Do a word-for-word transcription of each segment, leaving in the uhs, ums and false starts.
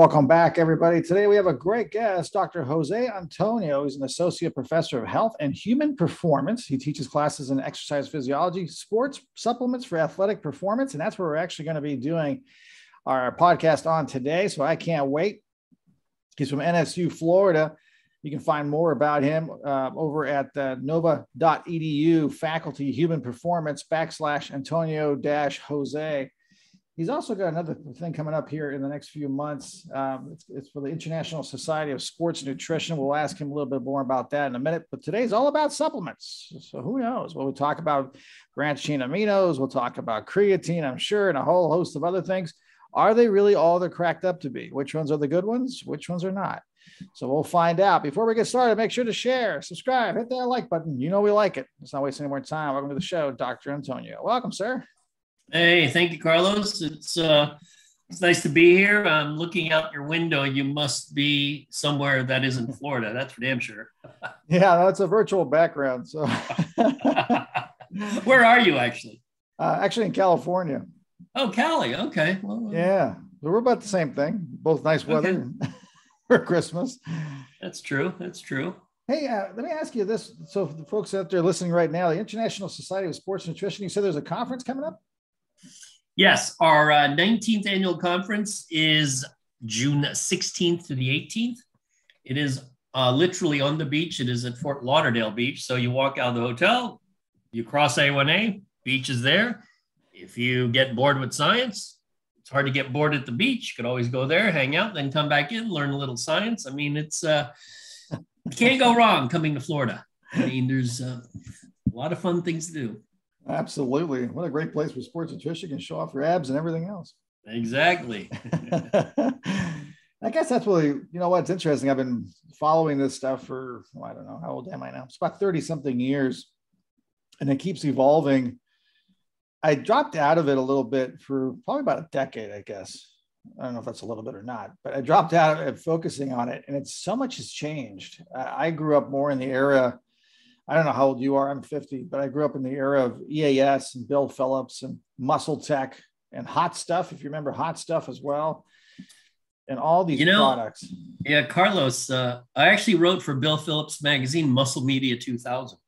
Welcome back, everybody. Today we have a great guest, Doctor Jose Antonio. He's an associate professor of health and human performance. He teaches classes in exercise physiology, sports supplements for athletic performance, and that's where we're actually going to be doing our podcast on today. So I can't wait. He's from N S U, Florida. You can find more about him uh, over at uh, nova dot e d u faculty human performance backslash Antonio dash Jose. He's also got another thing coming up here in the next few months. Um, it's, it's for the International Society of Sports Nutrition. We'll ask him a little bit more about that in a minute. But today's all about supplements. So who knows? Well, we'll talk about branching aminos. We'll talk about creatine, I'm sure, and a whole host of other things. Are they really all they're cracked up to be? Which ones are the good ones? Which ones are not? So we'll find out. Before we get started, make sure to share, subscribe, hit that like button. You know we like it. Let's not waste any more time. Welcome to the show, Doctor Antonio. Welcome, sir. Hey, thank you, Carlos. It's uh, it's nice to be here. I'm looking out your window. You must be somewhere that isn't Florida. That's for damn sure. Yeah, that's a virtual background. So, where are you actually? Uh, actually, in California. Oh, Cali. Okay. Well, yeah, we're about the same thing. Both nice weather okay. for Christmas. That's true. That's true. Hey, uh, let me ask you this. So, for the folks out there listening right now, the International Society of Sports Nutrition. You said there's a conference coming up. Yes, our uh, nineteenth annual conference is June sixteenth to the eighteenth. It is uh, literally on the beach. It is at Fort Lauderdale Beach. So you walk out of the hotel, you cross A one A, beach is there. If you get bored with science, it's hard to get bored at the beach. You could always go there, hang out, then come back in, learn a little science. I mean, it's uh, can't go wrong coming to Florida. I mean, there's uh, a lot of fun things to do. Absolutely. What a great place for sports nutrition and show off your abs and everything else. Exactly. I guess that's really, you know, what's interesting. I've been following this stuff for, well, I don't know, how old am I now? It's about thirty something years and it keeps evolving. I dropped out of it a little bit for probably about a decade, I guess. I don't know if that's a little bit or not, but I dropped out of it focusing on it. And it's so much has changed. I grew up more in the era, I don't know how old you are, I'm fifty, but I grew up in the era of E A S and Bill Phillips and MuscleTech and Hot Stuff, if you remember Hot Stuff as well, and all these you know, products. Yeah, Carlos, uh, I actually wrote for Bill Phillips magazine, Muscle Media two thousand.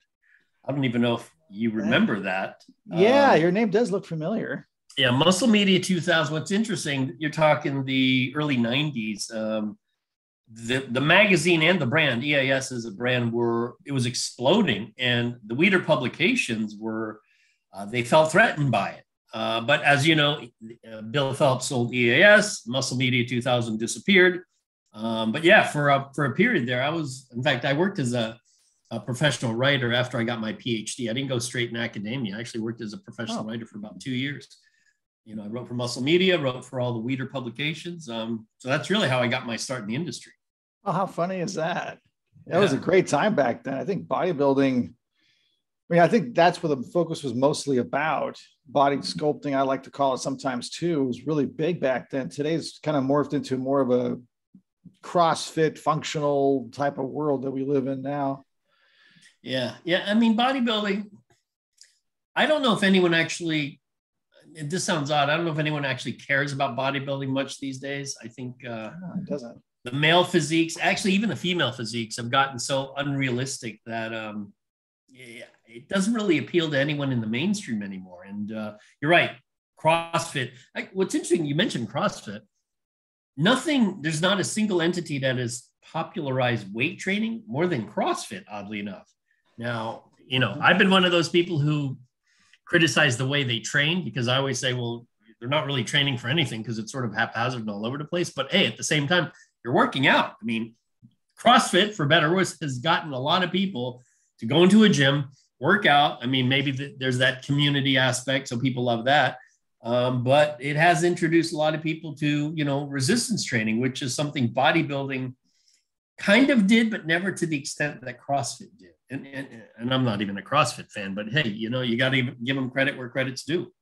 I don't even know if you remember that. Yeah, um, your name does look familiar. Yeah, Muscle Media two thousand. What's interesting, you're talking the early nineties. Um, The, the magazine and the brand, E A S as a brand, were, it was exploding. And the Weider publications were, uh, they felt threatened by it. Uh, but as you know, uh, Bill Phelps sold E A S, Muscle Media two thousand disappeared. Um, but yeah, for a, for a period there, I was, in fact, I worked as a, a professional writer after I got my P H D. I didn't go straight in academia. I actually worked as a professional oh. writer for about two years. You know, I wrote for Muscle Media, wrote for all the Weider publications. Um, so that's really how I got my start in the industry. Oh, how funny is that? That yeah. was a great time back then. I think bodybuilding, I mean, I think that's where the focus was mostly about. Body sculpting, I like to call it sometimes too, was really big back then. Today's kind of morphed into more of a CrossFit functional type of world that we live in now. Yeah. Yeah. I mean, bodybuilding, I don't know if anyone actually, this sounds odd. I don't know if anyone actually cares about bodybuilding much these days. I think uh, no, it doesn't. The male physiques, actually even the female physiques, have gotten so unrealistic that um, yeah, it doesn't really appeal to anyone in the mainstream anymore. And uh, you're right, CrossFit. I, what's interesting, you mentioned CrossFit. Nothing, there's not a single entity that has popularized weight training more than CrossFit, oddly enough. Now, you know, I've been one of those people who criticize the way they train because I always say, well, they're not really training for anything because it's sort of haphazard and all over the place. But hey, at the same time, you're working out. I mean, CrossFit, for better or worse, has gotten a lot of people to go into a gym, work out. I mean, maybe the, there's that community aspect, so people love that. Um, but it has introduced a lot of people to, you know, resistance training, which is something bodybuilding kind of did, but never to the extent that CrossFit did. And, and, and I'm not even a CrossFit fan, but hey, you know, you got to give them credit where credit's due.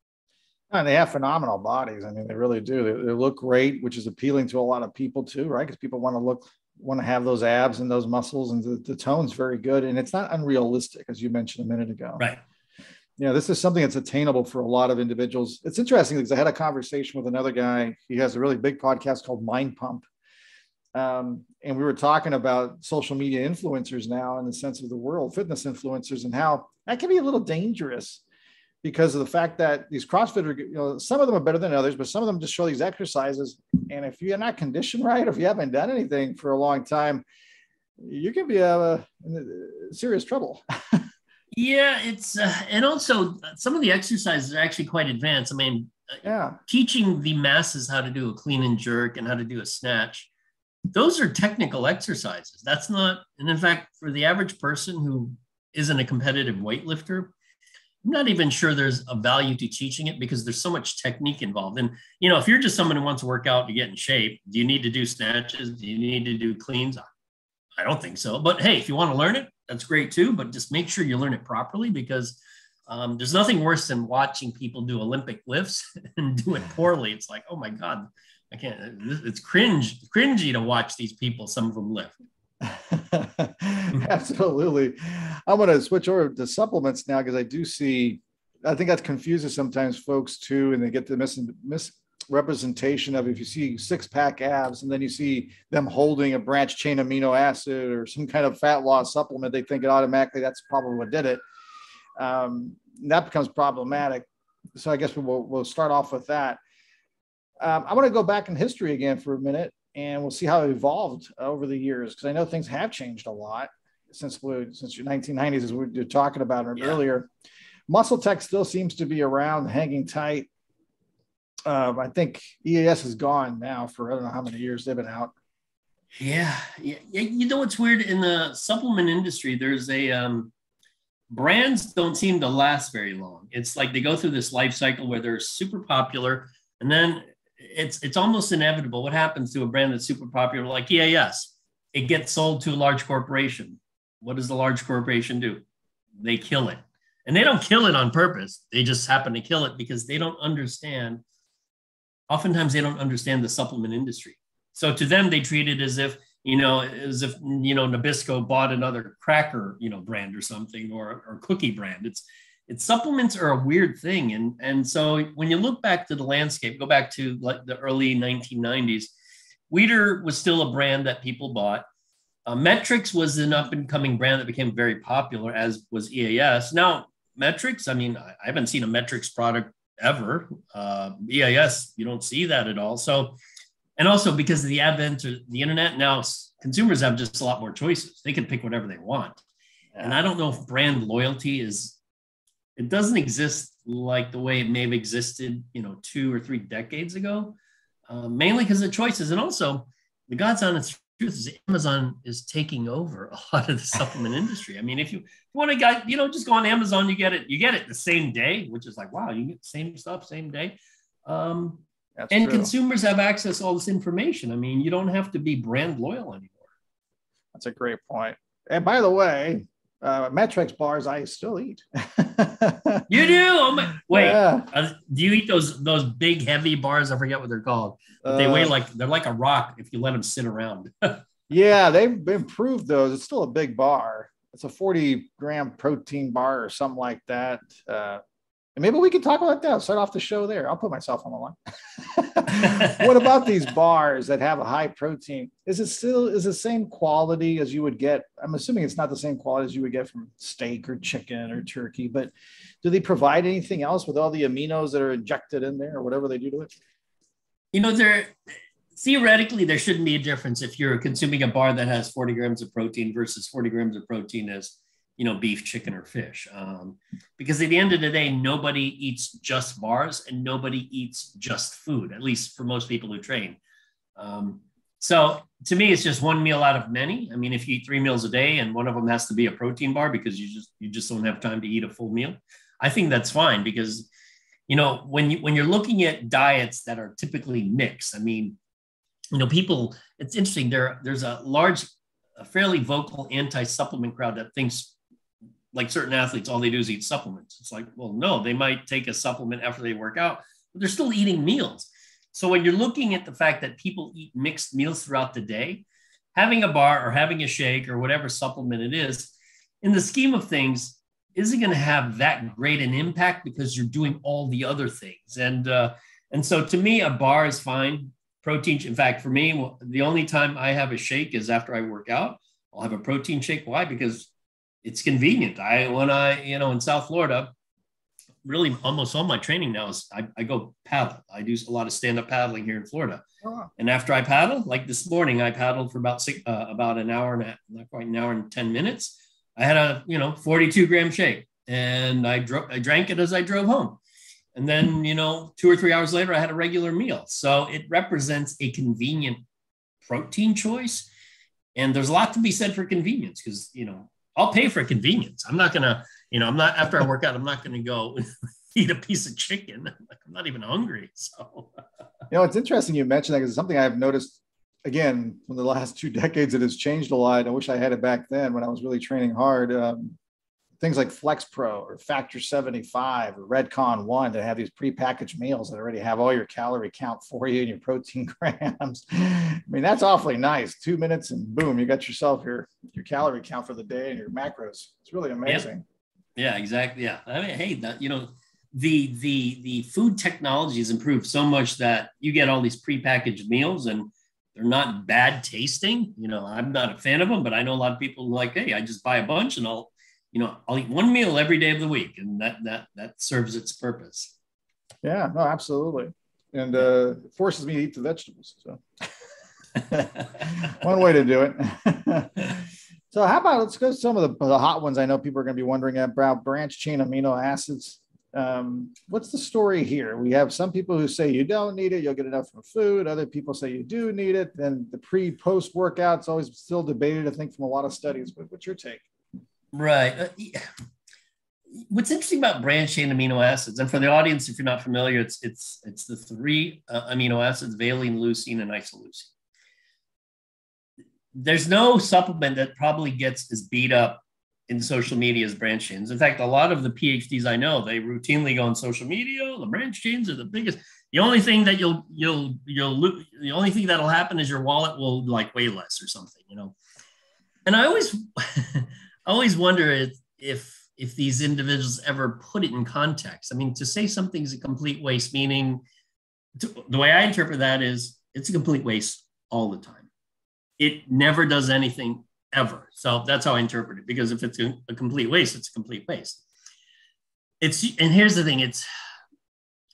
And they have phenomenal bodies. I mean, they really do. They, they look great, which is appealing to a lot of people too, right? Because people want to look, want to have those abs and those muscles, and the, the tone's very good. And it's not unrealistic, as you mentioned a minute ago. Right. You know, this is something that's attainable for a lot of individuals. It's interesting because I had a conversation with another guy. He has a really big podcast called Mind Pump. Um, and we were talking about social media influencers now in the sense of the world, fitness influencers, and how that can be a little dangerous because of the fact that these CrossFitters, you know, some of them are better than others, but some of them just show these exercises. And if you're not conditioned right, or if you haven't done anything for a long time, you can be uh, in serious trouble. Yeah, it's uh, and also some of the exercises are actually quite advanced. I mean, yeah, teaching the masses how to do a clean and jerk and how to do a snatch, those are technical exercises. That's not, and in fact, for the average person who isn't a competitive weightlifter, I'm not even sure there's a value to teaching it because there's so much technique involved. And, you know, if you're just someone who wants to work out to get in shape, do you need to do snatches? Do you need to do cleans? I don't think so. But hey, if you want to learn it, that's great too. But just make sure you learn it properly, because um, there's nothing worse than watching people do Olympic lifts and do it poorly. It's like, oh my God, I can't, it's cringe, cringy to watch these people, some of them lift. Absolutely. I'm going to switch over to supplements now, because I do see, I think that confuses sometimes folks too, and they get the mis- misrepresentation of, if you see six pack abs and then you see them holding a branched chain amino acid or some kind of fat loss supplement, they think it automatically that's probably what did it. Um, that becomes problematic. So I guess we'll, we'll start off with that. Um, I want to go back in history again for a minute, and we'll see how it evolved over the years, because I know things have changed a lot since we, since the nineteen nineties, as we were talking about yeah. earlier. MuscleTech still seems to be around, hanging tight. Uh, I think E A S is gone now for I don't know how many years they've been out. Yeah, yeah. You know what's weird in the supplement industry? There's a um, brands don't seem to last very long. It's like they go through this life cycle where they're super popular, and then it's it's almost inevitable. What happens to a brand that's super popular, like E A S? It gets sold to a large corporation. What does the large corporation do? They kill it. And they don't kill it on purpose. They just happen to kill it because they don't understand. Oftentimes they don't understand the supplement industry. So to them, they treat it as if, you know, as if, you know, Nabisco bought another cracker, you know, brand or something, or, or cookie brand. It's, It's supplements are a weird thing. And, and so when you look back to the landscape, go back to like the early nineteen nineties, Weider was still a brand that people bought. Uh, Metrics was an up and coming brand that became very popular, as was E A S. Now, Metrics, I mean, I, I haven't seen a Metrics product ever. Uh, E A S, you don't see that at all. So, and also because of the advent of the internet, now consumers have just a lot more choices. They can pick whatever they want. And I don't know if brand loyalty is, it doesn't exist like the way it may have existed, you know, two or three decades ago, uh, mainly because of choices. And also, the God's honest truth is Amazon is taking over a lot of the supplement industry. I mean, if you want to get, you know, just go on Amazon, you get it, you get it the same day, which is like, wow, you get the same stuff, same day. Um, That's and true. Consumers have access to all this information. I mean, you don't have to be brand loyal anymore. That's a great point. And by the way, Uh, Metrics bars I still eat. You do? Oh my, wait, yeah. uh, do you eat those those big heavy bars? I forget what they're called. But they uh, weigh like they're like a rock if you let them sit around. Yeah, they've improved those. It's still a big bar. It's a forty gram protein bar or something like that. Uh, and maybe we can talk about that. I'll start off the show there. I'll put myself on the line. What about these bars that have a high protein? Is it still is the same quality as you would get? I'm assuming it's not the same quality as you would get from steak or chicken or turkey, but do they provide anything else with all the aminos that are injected in there or whatever they do to it? You know, there theoretically, there shouldn't be a difference if you're consuming a bar that has forty grams of protein versus forty grams of protein as, you know, beef, chicken, or fish. Um, because at the end of the day, nobody eats just bars and nobody eats just food, at least for most people who train. Um, so to me, it's just one meal out of many. I mean, if you eat three meals a day and one of them has to be a protein bar because you just you just don't have time to eat a full meal, I think that's fine, because, you know, when, you, when you're looking at diets that are typically mixed, I mean, you know, people, it's interesting, there, there's a large, a fairly vocal anti-supplement crowd that thinks like certain athletes, all they do is eat supplements. It's like, well, no, they might take a supplement after they work out, but they're still eating meals. So when you're looking at the fact that people eat mixed meals throughout the day, having a bar or having a shake or whatever supplement it is, in the scheme of things, isn't going to have that great an impact because you're doing all the other things. And uh, and so to me, a bar is fine. protein. In fact, for me, the only time I have a shake is after I work out. I'll have a protein shake. Why? Because it's convenient. I, when I, you know, in South Florida, really almost all my training now is I, I go paddle. I do a lot of stand-up paddling here in Florida. Oh. And after I paddle, like this morning, I paddled for about six, uh, about an hour and a, not quite an hour and ten minutes. I had a, you know, forty-two gram shake, and I, dro- I drank it as I drove home. And then, you know, two or three hours later, I had a regular meal. So it represents a convenient protein choice. And there's a lot to be said for convenience because, you know, I'll pay for convenience. I'm not going to, you know, I'm not, after I work out, I'm not going to go eat a piece of chicken. Like, I'm not even hungry. So, you know, it's interesting you mentioned that because it's something I've noticed, again, from the last two decades, it has changed a lot. I wish I had it back then when I was really training hard. Um, things like FlexPro or Factor seventy-five or Redcon one that have these prepackaged meals that already have all your calorie count for you and your protein grams. I mean, that's awfully nice. Two minutes and boom, you got yourself your, your calorie count for the day and your macros. It's really amazing. Yeah, yeah, exactly. Yeah. I mean, hey, that, you know, the, the, the food technology has improved so much that you get all these prepackaged meals and they're not bad tasting. You know, I'm not a fan of them, but I know a lot of people who are like, hey, I just buy a bunch and I'll, you know, I'll eat one meal every day of the week, and that that that serves its purpose. Yeah, no, absolutely, and uh, it forces me to eat the vegetables. So, one way to do it. So, how about let's go to some of the, the hot ones. I know people are going to be wondering about branch chain amino acids. Um, what's the story here? We have some people who say you don't need it; you'll get enough from food. Other people say you do need it. Then the pre-post workout's always still debated, I think, from a lot of studies. But what's your take? Right. Uh, yeah. What's interesting about branch chain amino acids, and for the audience, if you're not familiar, it's it's it's the three uh, amino acids, valine, leucine, and isoleucine. There's no supplement that probably gets as beat up in social media as branch chains. In fact, a lot of the PhDs I know, they routinely go on social media. The branch chains are the biggest. The only thing that you'll you'll you'll lo- the only thing that'll happen is your wallet will like weigh less or something, you know. And I always. I always wonder if, if if these individuals ever put it in context. I mean, to say something's a complete waste, meaning to, the way I interpret that is it's a complete waste all the time. It never does anything ever. So that's how I interpret it, because if it's a, a complete waste, it's a complete waste. It's and here's the thing, it's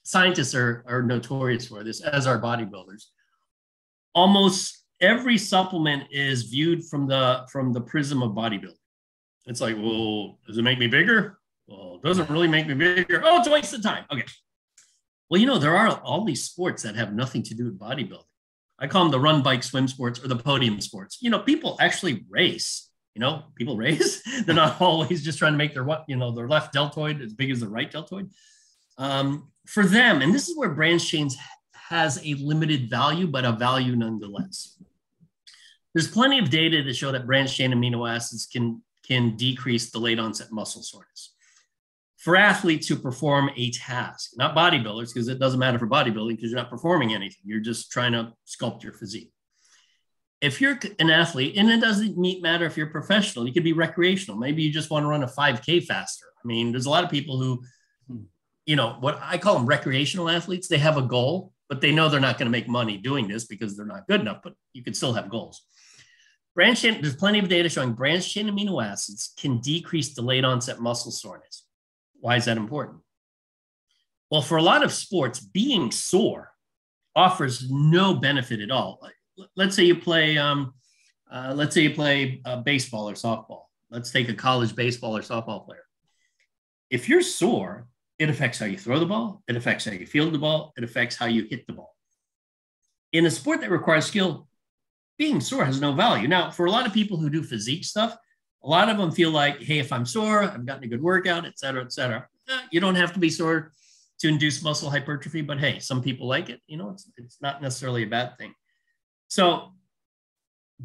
scientists are, are notorious for this, as are bodybuilders. Almost every supplement is viewed from the from the prism of bodybuilding. It's like, well, does it make me bigger? Well, it doesn't really make me bigger. Oh, it's a waste of time. Okay. Well, you know, there are all these sports that have nothing to do with bodybuilding. I call them the run, bike, swim sports or the podium sports. You know, people actually race. You know, people race. They're not always just trying to make their, you know, their left deltoid as big as the right deltoid. Um, for them, and this is where branch chains has a limited value, but a value nonetheless. There's plenty of data to show that branch chain amino acids can can decrease the late onset muscle soreness. For athletes who perform a task, not bodybuilders, because it doesn't matter for bodybuilding because you're not performing anything. You're just trying to sculpt your physique. If you're an athlete, and it doesn't matter if you're professional, you could be recreational. Maybe you just want to run a five K faster. I mean, there's a lot of people who, you know, what I call them recreational athletes. They have a goal, but they know they're not going to make money doing this because they're not good enough, but you can still have goals. Branch chain, there's plenty of data showing branch chain amino acids can decrease delayed onset muscle soreness. Why is that important? Well, for a lot of sports, being sore offers no benefit at all. Like, let's say you play, um, uh, let's say you play uh, baseball or softball. Let's take a college baseball or softball player. If you're sore, it affects how you throw the ball. It affects how you field the ball. It affects how you hit the ball. In a sport that requires skill, being sore has no value. Now, for a lot of people who do physique stuff, a lot of them feel like, hey, if I'm sore, I've gotten a good workout, et cetera, et cetera. Eh, you don't have to be sore to induce muscle hypertrophy, but hey, some people like it. You know, it's, it's not necessarily a bad thing. So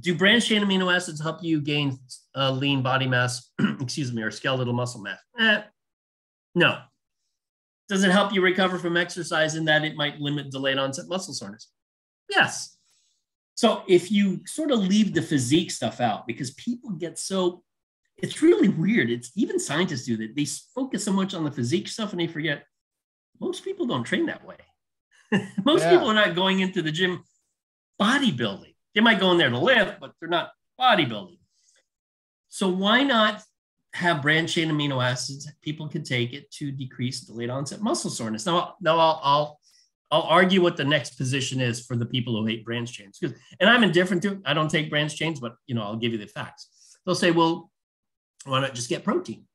do branch chain amino acids help you gain uh, lean body mass, excuse me, or skeletal muscle mass? Eh, no. Does it help you recover from exercise in that it might limit delayed onset muscle soreness? Yes. So if you sort of leave the physique stuff out, because people get so, it's really weird. It's even scientists do that. They focus so much on the physique stuff and they forget most people don't train that way. Most yeah. people are not going into the gym bodybuilding. They might go in there to lift, but they're not bodybuilding. So why not have branched chain amino acids people can take it to decrease delayed onset muscle soreness? Now, now I'll, I'll, I'll argue what the next position is for the people who hate branched chains. And I'm indifferent to it. I don't take branched chains, but you know, I'll give you the facts. They'll say, well, why not just get protein?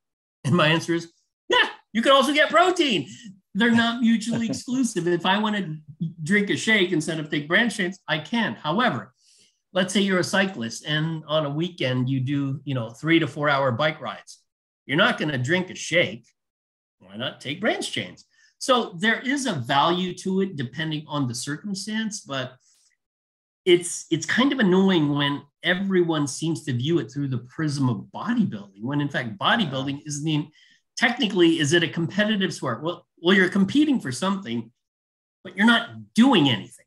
And my answer is, yeah, you can also get protein. They're not mutually exclusive. If I want to drink a shake instead of take branched chains, I can. However, let's say you're a cyclist and on a weekend you do, you know, three to four hour bike rides. You're not going to drink a shake. Why not take branched chains? So there is a value to it depending on the circumstance, but it's, it's kind of annoying when everyone seems to view it through the prism of bodybuilding, when in fact bodybuilding isn't even, technically, is it a competitive sport? Well, well, you're competing for something, but you're not doing anything.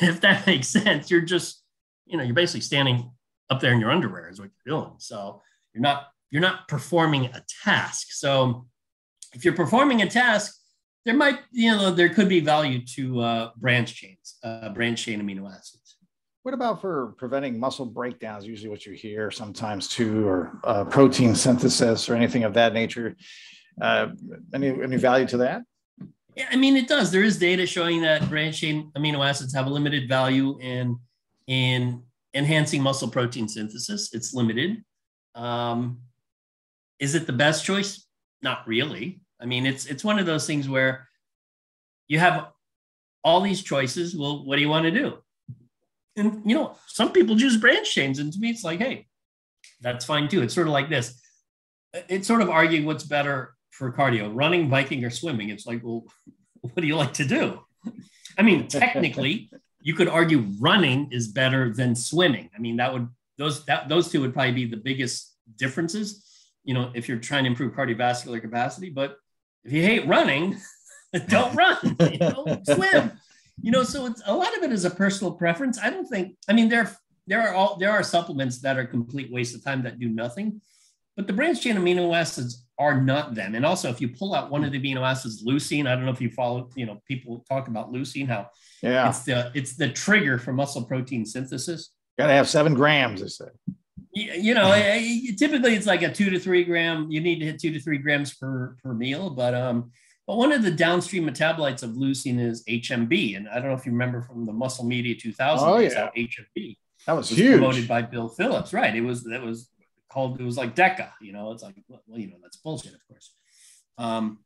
If that makes sense, you're just, you know, you're basically standing up there in your underwear is what you're doing. So you're not, you're not performing a task. So if you're performing a task, there might, you know, there could be value to uh, branch chains, uh, branch chain amino acids. What about for preventing muscle breakdowns? Usually what you hear sometimes too, or uh, protein synthesis or anything of that nature. Uh, any, any value to that? Yeah, I mean, it does. There is data showing that branch chain amino acids have a limited value in in enhancing muscle protein synthesis. It's limited. Um, is it the best choice? Not really. I mean, it's, it's one of those things where you have all these choices. Well, what do you want to do? And, you know, some people choose branch chains. And to me, it's like, hey, that's fine too. It's sort of like this. It's sort of arguing what's better for cardio, running, biking, or swimming. It's like, well, what do you like to do? I mean, technically, you could argue running is better than swimming. I mean, that would, those, that, those two would probably be the biggest differences, you know, if you're trying to improve cardiovascular capacity. But if you hate running, don't run, you know, swim, you know, so it's, a lot of it is a personal preference. I don't think, I mean, there, there are all, there are supplements that are complete waste of time that do nothing, but the branched chain amino acids are not them. And also if you pull out one of the amino acids, leucine, I don't know if you follow, you know, people talk about leucine, how yeah. it's the, it's the trigger for muscle protein synthesis. Got to have seven grams, they say. You, you know, typically it's like a two to three gram, you need to hit two to three grams per, per meal. But, um, but one of the downstream metabolites of leucine is H M B. And I don't know if you remember from the Muscle Media two thousand, oh, yeah. H M B. That was, was huge. Promoted by Bill Phillips, right? It was, that was, called, it was like DECA, you know, it's like, well, you know, that's bullshit, of course. Um,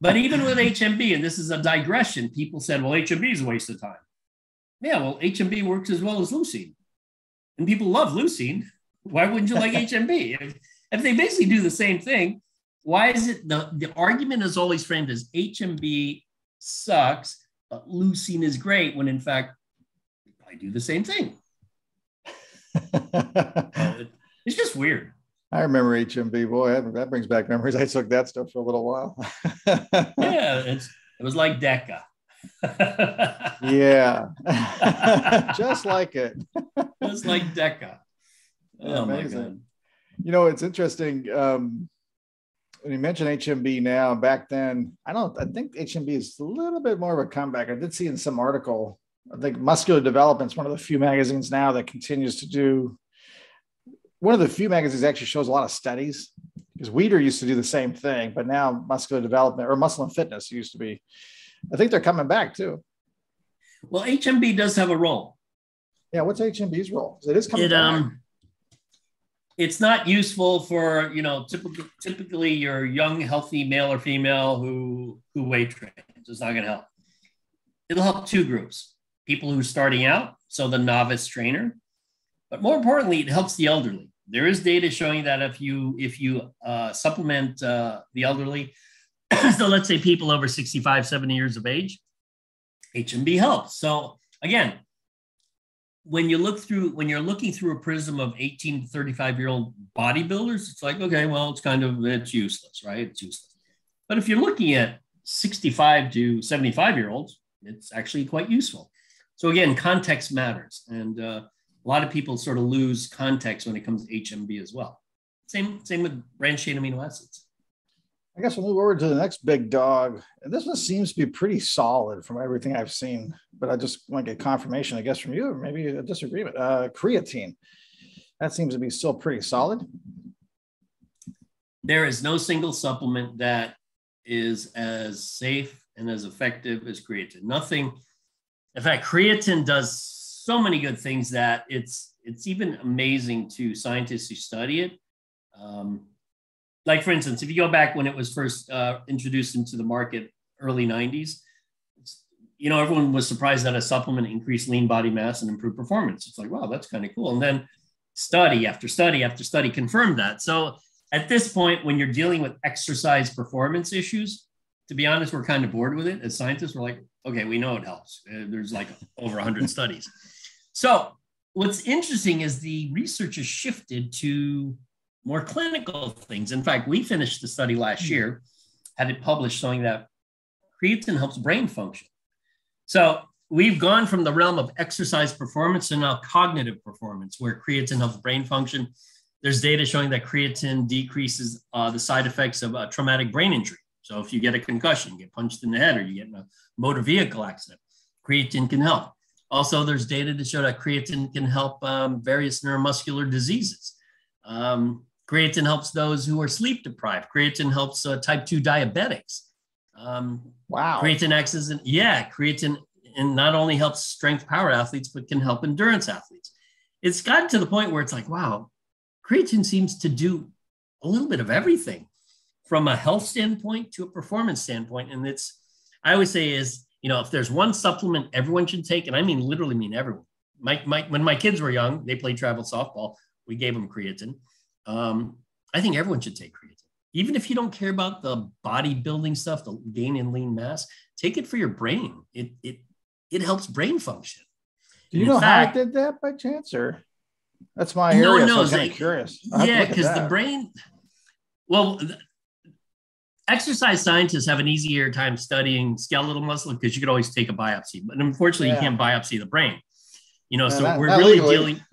but even with H M B, and this is a digression, people said, well, H M B is a waste of time. Yeah, well, H M B works as well as leucine. And people love leucine. Why wouldn't you like H M B? If, if they basically do the same thing, why is it, the, the argument is always framed as H M B sucks, but leucine is great, when in fact, I do the same thing. uh, It's just weird. I remember H M B, boy, that brings back memories. I took that stuff for a little while. Yeah, it's, it was like DECA. Yeah, just like it. Just like DECA. Oh, amazing. My God. You know, it's interesting. Um, when you mention H M B now, back then, I don't, I think H M B is a little bit more of a comeback. I did see in some article, I think Muscular Development's one of the few magazines now that continues to do. One of the few magazines actually shows a lot of studies, because Weider used to do the same thing, but now Muscular Development or Muscle and Fitness used to be, I think they're coming back too. Well, H M B does have a role. Yeah. What's H M B's role? It is coming it, back. Um, it's not useful for, you know, typically, typically your young, healthy male or female who, who weight trains. It's not going to help. It'll help two groups, people who are starting out. So the novice trainer. But more importantly, it helps the elderly. There is data showing that if you if you uh, supplement uh, the elderly, so let's say people over sixty-five, seventy years of age, H M B helps. So again, when you look through, when you're looking through a prism of eighteen to thirty-five year old bodybuilders, it's like, okay, well, it's kind of, it's useless, right? It's useless. But if you're looking at sixty-five to seventy-five year olds, it's actually quite useful. So again, context matters. And uh, a lot of people sort of lose context when it comes to H M B as well. Same, same with branched chain amino acids. I guess we'll move over to the next big dog. And this one seems to be pretty solid from everything I've seen, but I just want to get confirmation, I guess, from you, or maybe a disagreement. Uh, creatine. That seems to be still pretty solid. There is no single supplement that is as safe and as effective as creatine. Nothing. In fact, creatine does so many good things that it's it's even amazing to scientists who study it. Um, Like, for instance, if you go back when it was first uh, introduced into the market, early nineties, it's, you know, everyone was surprised that a supplement increased lean body mass and improved performance. It's like, wow, that's kind of cool. And then study after study after study confirmed that. So at this point, when you're dealing with exercise performance issues, to be honest, we're kind of bored with it. As scientists, we're like, okay, we know it helps. Uh, there's like over one hundred studies. So what's interesting is the research has shifted to more clinical things. In fact, we finished the study last year, had it published, showing that creatine helps brain function. So we've gone from the realm of exercise performance to now cognitive performance, where creatine helps brain function. There's data showing that creatine decreases uh, the side effects of a traumatic brain injury. So if you get a concussion, you get punched in the head, or you get in a motor vehicle accident, creatine can help. Also, there's data to show that creatine can help um, various neuromuscular diseases. Um, Creatine helps those who are sleep deprived. Creatine helps uh, type two diabetics. Um, wow. Creatine acts as an, yeah, creatine and not only helps strength power athletes, but can help endurance athletes. It's gotten to the point where it's like, wow, creatine seems to do a little bit of everything from a health standpoint to a performance standpoint. And it's, I always say is, you know, if there's one supplement everyone should take, and I mean, literally mean everyone. My, my, when my kids were young, they played travel softball. We gave them creatine. Um, I think everyone should take creatine. Even if you don't care about the bodybuilding stuff, the gain in lean mass, take it for your brain. It it it helps brain function. Do you know how I did that by chance? Or that's my area. No, no, so I'm kind of curious. Yeah, because the brain. Well, the, exercise scientists have an easier time studying skeletal muscle because you could always take a biopsy, but unfortunately, yeah. you can't biopsy the brain. You know, yeah, so not, we're not really legally. dealing,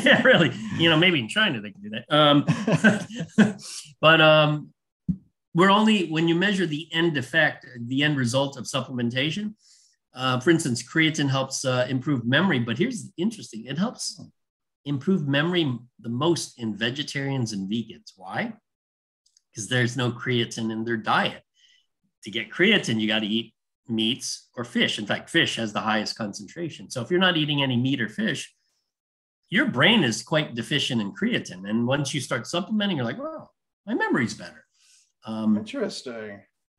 yeah, really, you know, maybe in China they can do that. Um, but um, we're only, when you measure the end effect, the end result of supplementation, uh, for instance, creatine helps uh, improve memory. But here's interesting, it helps improve memory the most in vegetarians and vegans. Why? Because there's no creatine in their diet. To get creatine, you got to eat meats or fish. In fact, fish has the highest concentration. So if you're not eating any meat or fish, your brain is quite deficient in creatine. And once you start supplementing, you're like, wow, my memory's better. Um, Interesting.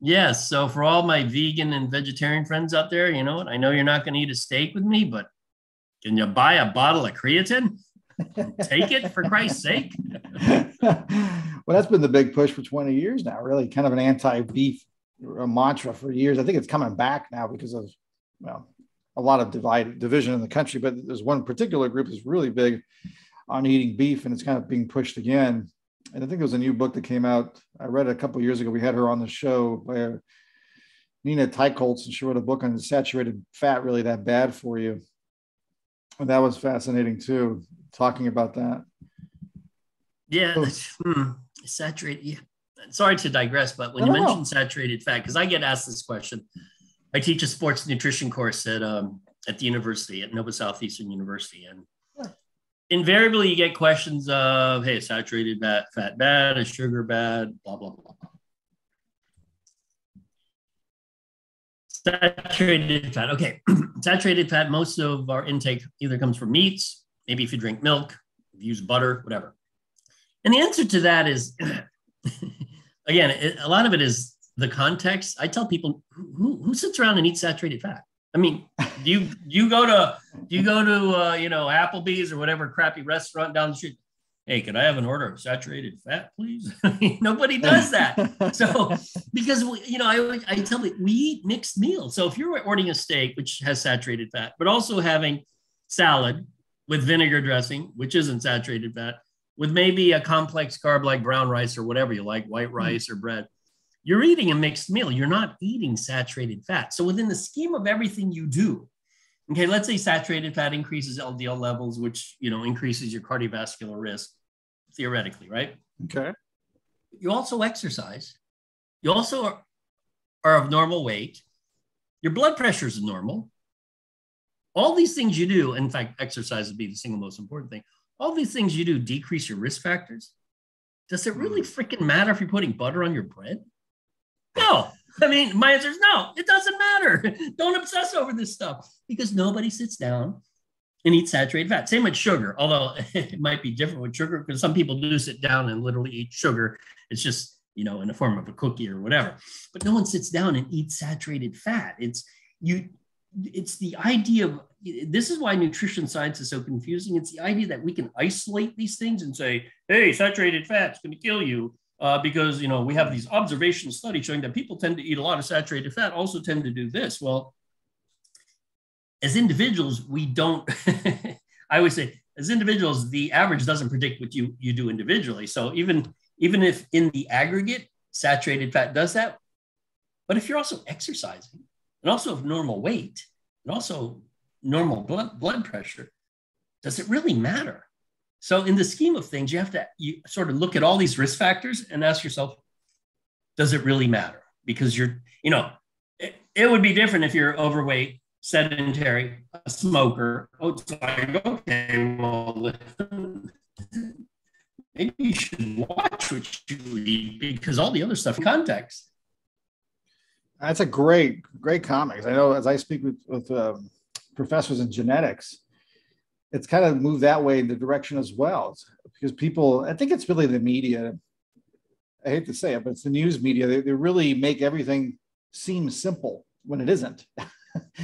Yes. Yeah, so for all my vegan and vegetarian friends out there, you know what? I know you're not going to eat a steak with me, but can you buy a bottle of creatine? Take it for Christ's sake. Well, that's been the big push for twenty years now, really kind of an anti-beef a mantra for years. I think it's coming back now because of, well, a lot of divide division in the country, but there's one particular group that's really big on eating beef, and it's kind of being pushed again. And I think there was a new book that came out. I read it a couple of years ago. We had her on the show by Nina Teicholz, and she wrote a book on saturated fat really that bad for you. And that was fascinating too, talking about that. Yeah, so, hmm, saturated, yeah. Sorry to digress, but when you mention know. saturated fat, because I get asked this question, I teach a sports nutrition course at um, at the university, at Nova Southeastern University, and yeah. invariably you get questions of, hey, saturated fat, fat bad, is sugar bad, blah, blah, blah. Saturated fat, okay. Saturated fat, most of our intake either comes from meats, maybe if you drink milk, if you use butter, whatever. And the answer to that is... Again, it, a lot of it is the context. I tell people, who, who sits around and eats saturated fat? I mean, do you you go to do you go to uh, you know, Applebee's or whatever crappy restaurant down the street? Hey, could I have an order of saturated fat, please? Nobody does that. So because we, you know, I I tell them we eat mixed meals. So if you're ordering a steak which has saturated fat, but also having salad with vinegar dressing, which isn't saturated fat, with maybe a complex carb like brown rice or whatever you like, white rice or bread, you're eating a mixed meal. You're not eating saturated fat. So within the scheme of everything you do, okay, let's say saturated fat increases L D L levels, which, you know, increases your cardiovascular risk theoretically, right? Okay. You also exercise, You also are, are of normal weight. Your blood pressure is normal. All these things you do, in fact, exercise would be the single most important thing. All these things you do decrease your risk factors. Does it really freaking matter if you're putting butter on your bread? No. I mean, my answer is no, it doesn't matter. Don't obsess over this stuff because nobody sits down and eats saturated fat. Same with sugar, although it might be different with sugar because some people do sit down and literally eat sugar. It's just, you know, in the form of a cookie or whatever, but no one sits down and eats saturated fat. It's you. It's the idea of, this is why nutrition science is so confusing. It's the idea that we can isolate these things and say, hey, saturated fat's going to kill you uh, because, you know, we have these observational studies showing that people tend to eat a lot of saturated fat, also tend to do this. Well, as individuals, we don't, I always say, as individuals, the average doesn't predict what you, you do individually. So even, even if in the aggregate, saturated fat does that, but if you're also exercising, and also of normal weight, and also normal blood, blood pressure, does it really matter? So in the scheme of things, you have to you sort of look at all these risk factors and ask yourself, does it really matter? Because you're, you know, it, it would be different if you're overweight, sedentary, a smoker. Oh, it's like, okay, well, maybe you should watch what you eat because all the other stuff in context. That's a great, great comment. I know as I speak with, with um, professors in genetics, it's kind of moved that way in the direction as well. Because people, I think it's really the media, I hate to say it, but it's the news media. They, they really make everything seem simple when it isn't.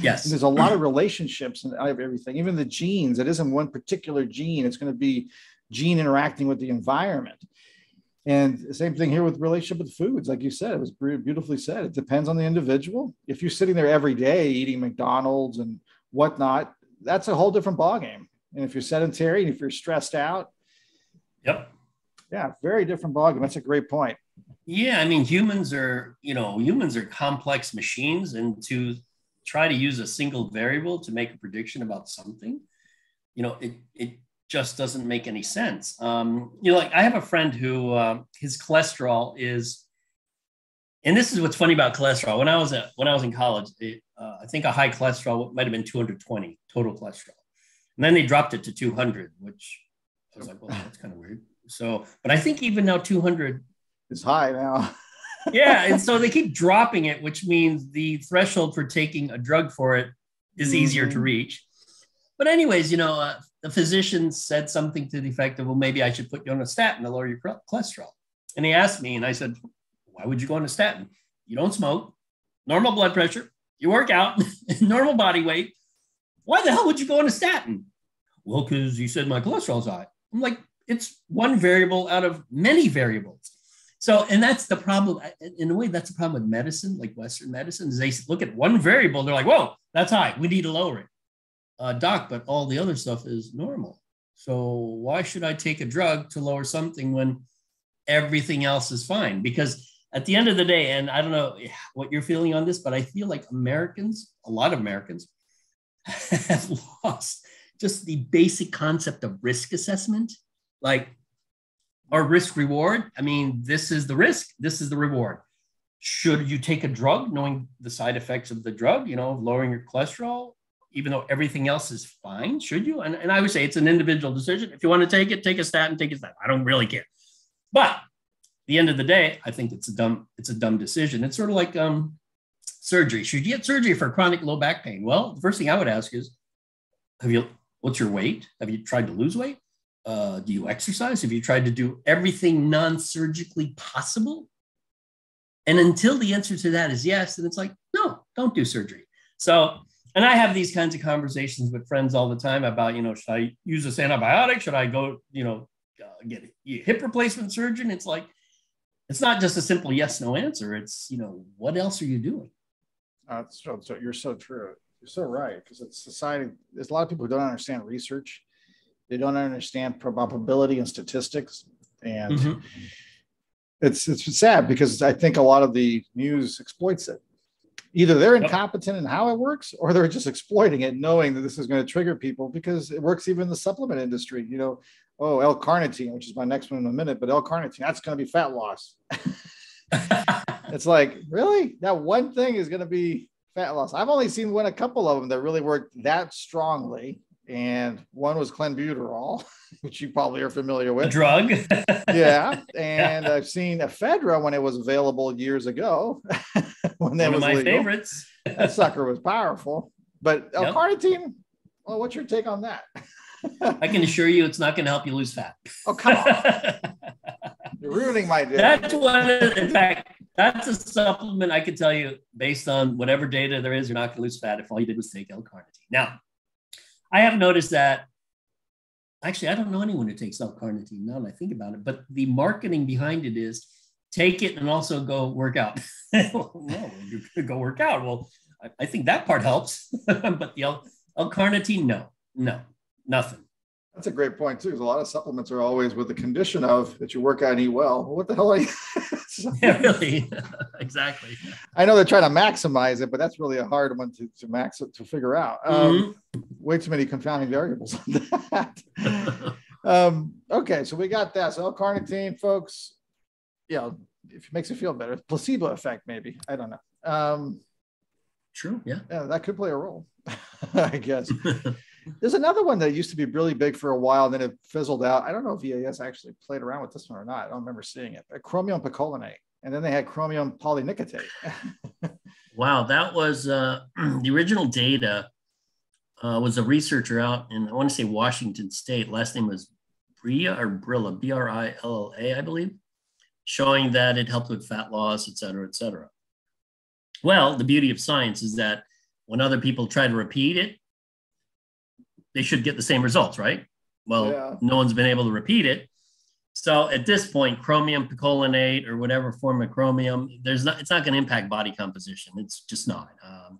Yes. There's a lot of relationships and everything, even the genes. It isn't one particular gene. It's going to be gene interacting with the environment. And the same thing here with relationship with foods. Like you said, it was beautifully said. It depends on the individual. If you're sitting there every day eating McDonald's and whatnot, that's a whole different ballgame. And if you're sedentary and if you're stressed out. Yep. Yeah, very different ballgame. That's a great point. Yeah, I mean, humans are, you know, humans are complex machines. And to try to use a single variable to make a prediction about something, you know, it it. just doesn't make any sense. Um, you know, like I have a friend who uh, his cholesterol is, and this is what's funny about cholesterol. When I was at, when I was in college, it, uh, I think a high cholesterol might have been two hundred twenty total cholesterol, and then they dropped it to two hundred, which I was like, well, that's kind of weird. So, but I think even now two hundred is high now. Yeah, and so they keep dropping it, which means the threshold for taking a drug for it is easier mm-hmm. to reach. But anyways, you know. Uh, The physician said something to the effect of, well, maybe I should put you on a statin to lower your cholesterol. And he asked me, and I said, why would you go on a statin? You don't smoke, normal blood pressure, you work out, normal body weight. Why the hell would you go on a statin? Well, because you said my cholesterol's high. I'm like, it's one variable out of many variables. So, and that's the problem. In a way, that's the problem with medicine, like Western medicine, is they look at one variable, they're like, whoa, that's high, we need to lower it. Uh, doc, but all the other stuff is normal. So why should I take a drug to lower something when everything else is fine? Because at the end of the day, and I don't know what you're feeling on this, but I feel like Americans, a lot of Americans have lost just the basic concept of risk assessment, like our risk reward. I mean, this is the risk, this is the reward. Should you take a drug knowing the side effects of the drug, you know, lowering your cholesterol? Even though everything else is fine, should you? And, and I would say it's an individual decision. If you want to take it, take a statin, take a statin. I don't really care. But at the end of the day, I think it's a dumb, it's a dumb decision. It's sort of like um, surgery. Should you get surgery for chronic low back pain? Well, the first thing I would ask is, have you, what's your weight? Have you tried to lose weight? Uh, do you exercise? Have you tried to do everything non-surgically possible? And until the answer to that is yes, then it's like, no, don't do surgery. So, and I have these kinds of conversations with friends all the time about, you know, should I use this antibiotic? Should I go, you know, uh, get a hip replacement surgeon? It's like, it's not just a simple yes, no answer. It's, you know, what else are you doing? Uh, so, so you're so true. You're so right. Because it's society. There's a lot of people who don't understand research. They don't understand probability and statistics. And mm-hmm. it's, it's sad because I think a lot of the news exploits it. Either they're incompetent in how it works or they're just exploiting it, knowing that this is going to trigger people because it works even in the supplement industry. You know, oh, L-carnitine, which is my next one in a minute, but L-carnitine, that's going to be fat loss. It's like, really? That one thing is going to be fat loss. I've only seen one, a couple of them that really worked that strongly. And one was clenbuterol, which you probably are familiar with. A drug. Yeah. And yeah. I've seen ephedra when it was available years ago. When that one was of my legal. favorites. That sucker was powerful. But yep. L-carnitine, well, what's your take on that? I can assure you it's not going to help you lose fat. Oh, come on. You're ruining my day. That's one, in fact, that's a supplement I can tell you based on whatever data there is, you're not going to lose fat if all you did was take L-carnitine. Now, I have noticed that, actually, I don't know anyone who takes L-carnitine now that I think about it, but the marketing behind it is take it and also go work out. Well, no, you go work out. Well, I, I think that part helps, but the L- L-carnitine, no, no, nothing. That's a great point too, because a lot of supplements are always with the condition of that you work out and eat well. Well, what the hell are you? Yeah, really, exactly. I know they're trying to maximize it, but that's really a hard one to, to max it, to figure out. Um, mm-hmm. Way too many confounding variables on that. um, okay, so we got that. So L-carnitine, folks, you know, if it makes it feel better, placebo effect maybe. I don't know. Um, True. Yeah. Yeah, that could play a role, I guess. There's another one that used to be really big for a while, then it fizzled out. I don't know if E A S actually played around with this one or not. I don't remember seeing it. But chromium picolinate, and then they had chromium polynicotate. Wow, that was uh, the original data. Uh, was a researcher out in, I want to say, Washington State. Last name was Brilla or Brilla, B R I L L A, I believe, showing that it helped with fat loss, et cetera, et cetera. Well, the beauty of science is that when other people try to repeat it, they should get the same results, right? Well, yeah. No one's been able to repeat it. So at this point, chromium picolinate or whatever form of chromium, there's not, it's not going to impact body composition. It's just not. Um,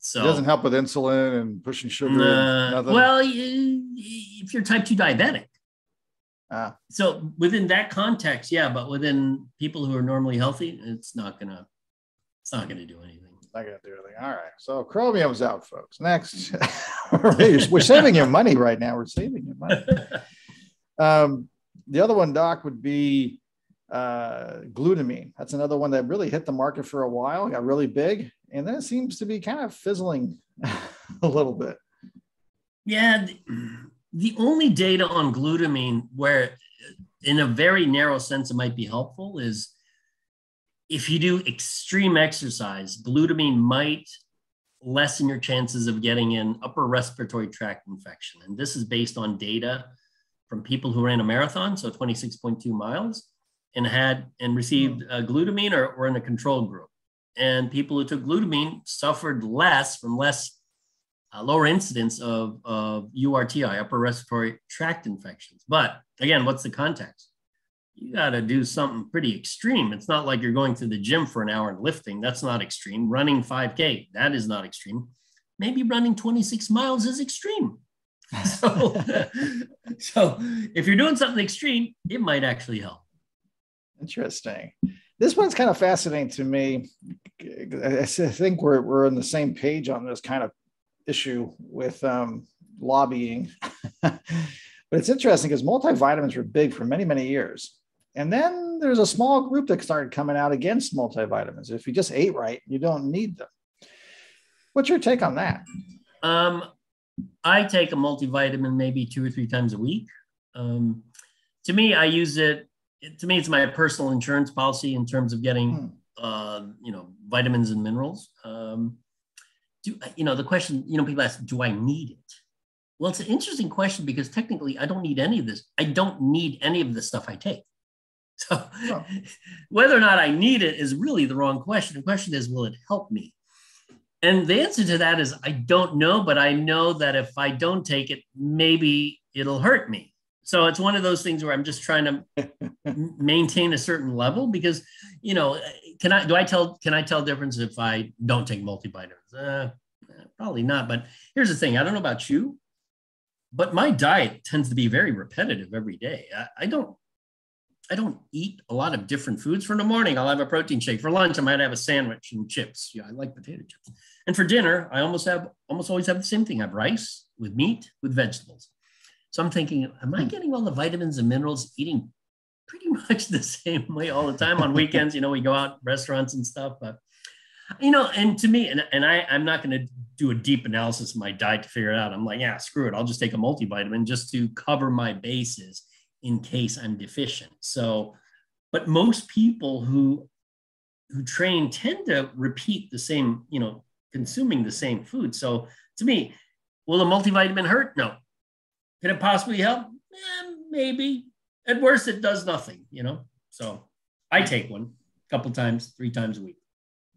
so it doesn't help with insulin and pushing sugar. Uh, well, you, if you're type two diabetic. Ah. So within that context, yeah, but within people who are normally healthy, it's not going to, it's not going to do anything. Not going to do anything. All right. So chromium's out, folks. Next. We're saving your money right now. We're saving your money. Um, the other one, Doc, would be uh, glutamine. That's another one that really hit the market for a while, got really big, and then it seems to be kind of fizzling a little bit. Yeah. The, the only data on glutamine where, in a very narrow sense, it might be helpful is if you do extreme exercise, glutamine might lessen your chances of getting an upper respiratory tract infection. And this is based on data from people who ran a marathon, so twenty-six point two miles, and had and received uh, glutamine or were in a control group. And people who took glutamine suffered less from less uh, lower incidence of, of U R T I, upper respiratory tract infections. But again, what's the context? You got to do something pretty extreme. It's not like you're going to the gym for an hour and lifting. That's not extreme. Running five K, that is not extreme. Maybe running twenty-six miles is extreme. So, so if you're doing something extreme, it might actually help. Interesting. This one's kind of fascinating to me. I think we're, we're on the same page on this kind of issue with um, lobbying. But it's interesting because multivitamins were big for many, many years. And then there's a small group that started coming out against multivitamins. If you just ate right, you don't need them. What's your take on that? Um, I take a multivitamin maybe two or three times a week. Um, to me, I use it, it. To me, it's my personal insurance policy in terms of getting, hmm. uh, you know, vitamins and minerals. Um, do you know the question? You know, people ask, do I need it? Well, it's an interesting question because technically, I don't need any of this. I don't need any of the stuff I take. So oh. Whether or not I need it is really the wrong question. The question is, will it help me? And the answer to that is, I don't know, but I know that if I don't take it, maybe it'll hurt me. So it's one of those things where I'm just trying to maintain a certain level because, you know, can I, do I tell, can I tell difference if I don't take multivitamins? Uh, probably not. But here's the thing. I don't know about you, but my diet tends to be very repetitive every day. I, I don't, I don't eat a lot of different foods. For the morning, I'll have a protein shake. For lunch, I might have a sandwich and chips. Yeah, I like potato chips. And for dinner, I almost have almost always have the same thing. I have rice with meat, with vegetables. So I'm thinking, am I getting all the vitamins and minerals eating pretty much the same way all the time. On weekends, you know, we go out restaurants and stuff, but you know, and to me, and, and I, I'm not going to do a deep analysis of my diet to figure it out. I'm like, yeah, screw it. I'll just take a multivitamin just to cover my bases in case I'm deficient. So, but most people who, who train tend to repeat the same, you know, consuming the same food. So to me, will a multivitamin hurt? No. Could it possibly help? Eh, maybe. At worst, it does nothing, you know? So I take one a couple times, three times a week.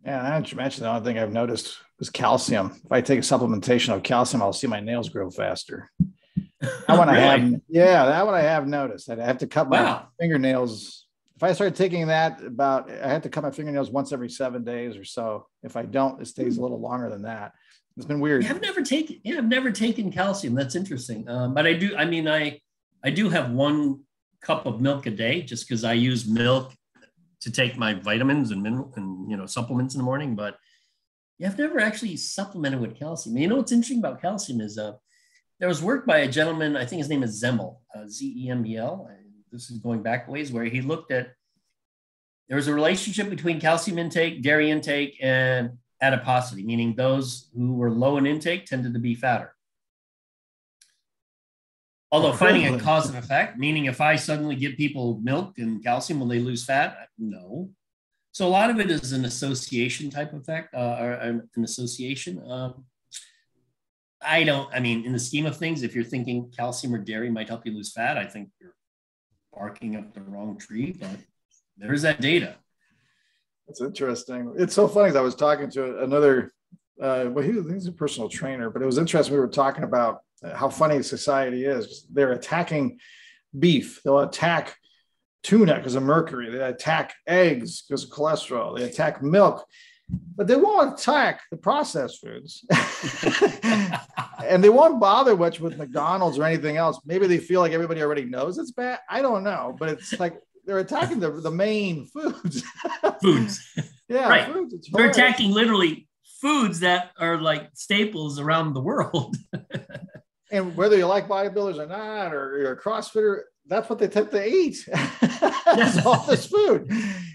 Yeah, actually, the only thing I've noticed is calcium. If I take a supplementation of calcium, I'll see my nails grow faster. That one really? I have, yeah, that one I have noticed. I have to cut my wow. fingernails. If I started taking that, about I have to cut my fingernails once every seven days or so. If I don't, it stays a little longer than that. It's been weird. Yeah, I've never taken. Yeah, I've never taken calcium. That's interesting. Um, but I do. I mean, I I do have one cup of milk a day, just because I use milk to take my vitamins and mineral and, you know, supplements in the morning. But yeah, I've never actually supplemented with calcium. You know, what's interesting about calcium is uh, there was work by a gentleman, I think his name is Zemel, uh, Z E M E L. And this is going back ways, where he looked at, there was a relationship between calcium intake, dairy intake, and adiposity, meaning those who were low in intake tended to be fatter. Although finding a cause and effect, meaning if I suddenly give people milk and calcium, will they lose fat? No. So a lot of it is an association type effect, uh, or an association. Um, I don't, I mean, in the scheme of things, if you're thinking calcium or dairy might help you lose fat, I think you're barking up the wrong tree, but there's that data. That's interesting. It's so funny, because I was talking to another, uh, well, he was, he's a personal trainer, but it was interesting. We were talking about how funny society is. They're attacking beef. They'll attack tuna because of mercury. They attack eggs because of cholesterol. They attack milk, but they won't attack the processed foods. And they won't bother much with McDonald's or anything else. Maybe they feel like everybody already knows it's bad. I don't know, but it's like they're attacking the, the main foods. Foods. Yeah, right. Foods. It's they're hard. Attacking literally foods that are like staples around the world. And whether you like bodybuilders or not, or you're a CrossFitter, that's what they tend to eat. That's all this food.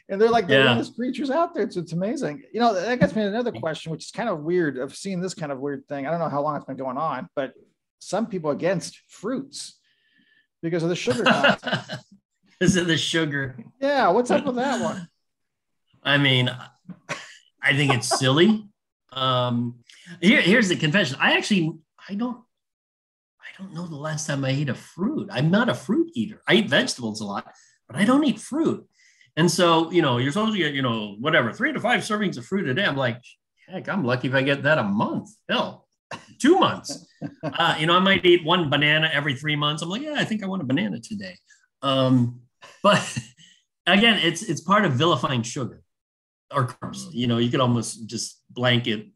And they're like the yeah. weirdest creatures out there. It's, it's amazing. You know, that gets me to another question, which is kind of weird. I've seen this kind of weird thing. I don't know how long it's been going on, but some people against fruits because of the sugar content. Because of the sugar. Yeah. What's up with that one? I mean, I think it's silly. Um, here, here's the confession. I actually, I don't, I don't know the last time I ate a fruit. I'm not a fruit eater. I eat vegetables a lot, but I don't eat fruit. And so, you know, you're supposed to get, you know, whatever, three to five servings of fruit a day. I'm like, heck, I'm lucky if I get that a month. Hell, two months. Uh, you know, I might eat one banana every three months. I'm like, yeah, I think I want a banana today. Um, but again, it's, it's part of vilifying sugar or carbs. You know, you could almost just blanket,